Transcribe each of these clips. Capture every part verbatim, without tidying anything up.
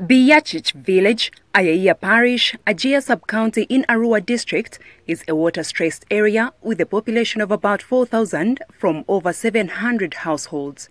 Biyachich village, Ayaya parish, Ajia sub-county in Arua district is a water-stressed area with a population of about four thousand from over seven hundred households.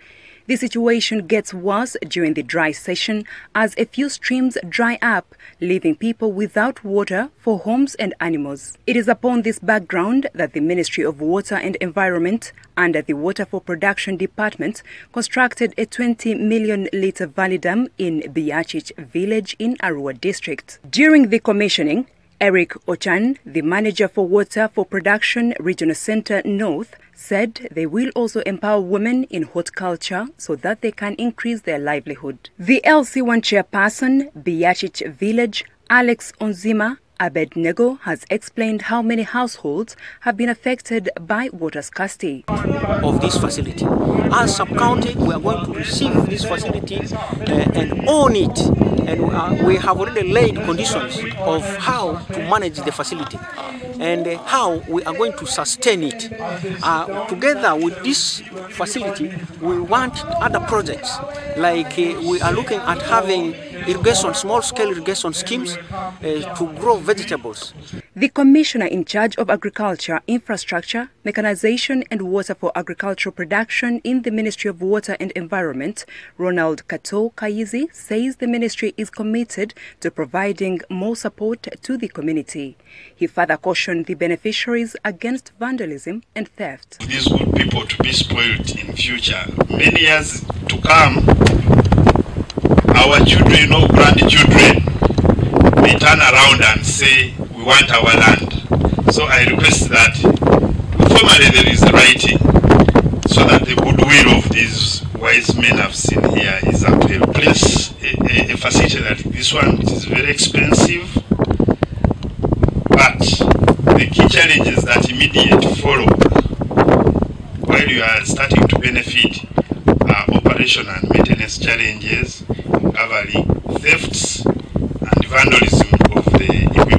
The situation gets worse during the dry season as a few streams dry up, leaving people without water for homes and animals. It is upon this background that the Ministry of Water and Environment, under the Water for Production Department, constructed a twenty million litre valley dam in Biyachich village in Arua district. During the commissioning, Eric Ochan, the manager for Water for Production Regional Center North, said they will also empower women in horticulture so that they can increase their livelihood. The L C one chairperson, Biyachich Village, Alex Onzima Abednego, has explained how many households have been affected by water scarcity. Of this facility, as sub-county, we are going to receive this facility uh, and own it. And uh, we have already laid conditions of how to manage the facility and uh, how we are going to sustain it. Uh, together with this facility, we want other projects, like uh, we are looking at having irrigation, small-scale irrigation schemes uh, to grow vegetables. The commissioner in charge of agriculture, infrastructure, mechanization and water for agricultural production in the Ministry of Water and Environment, Ronald Kato Kaizi, says the ministry is committed to providing more support to the community. He further cautioned the beneficiaries against vandalism and theft. These good people to be spoiled in future. Many years to come, our children or grandchildren may turn around and say, we want our land. So I request that formally there is writing so that the goodwill of these wise men I've seen here is upheld. Please, a facility like this one, which is very expensive, but the key challenges that immediately follow while you are starting to benefit are operation and maintenance challenges, recovery, thefts, and vandalism of the equipment.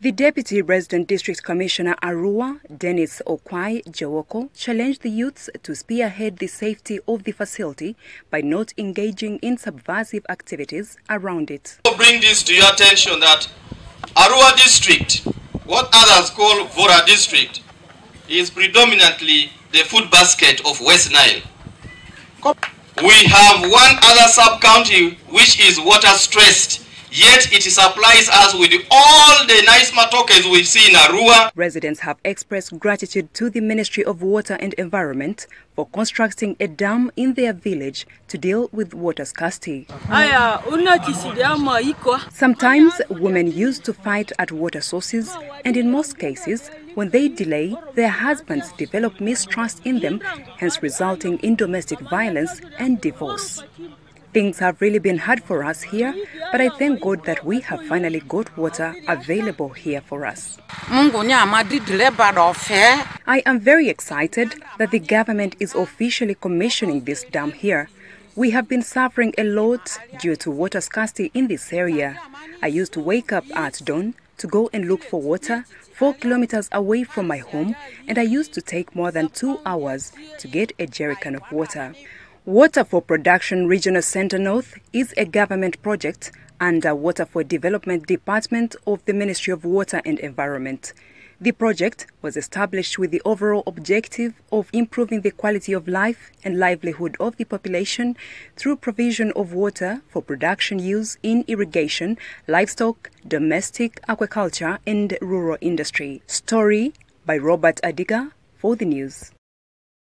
The Deputy Resident District Commissioner Arua, Dennis Okwai Jewoko, challenged the youths to spearhead the safety of the facility by not engaging in subversive activities around it. I bring this to your attention that Arua district, what others call Vora district, is predominantly the food basket of West Nile. We have one other sub-county which is water-stressed, yet it supplies us with all the nice matokes we see in Arua. Residents have expressed gratitude to the Ministry of Water and Environment for constructing a dam in their village to deal with water scarcity. Sometimes women used to fight at water sources, and in most cases, when they delay, their husbands develop mistrust in them, hence resulting in domestic violence and divorce. Things have really been hard for us here, but I thank God that we have finally got water available here for us. I am very excited that the government is officially commissioning this dam here. We have been suffering a lot due to water scarcity in this area. I used to wake up at dawn to go and look for water four kilometers away from my home, and I used to take more than two hours to get a jerrycan of water. Water for Production Regional Center North is a government project under Water for Development Department of the Ministry of Water and Environment. The project was established with the overall objective of improving the quality of life and livelihood of the population through provision of water for production use in irrigation, livestock, domestic aquaculture and rural industry. Story by Robert Adiga for the news.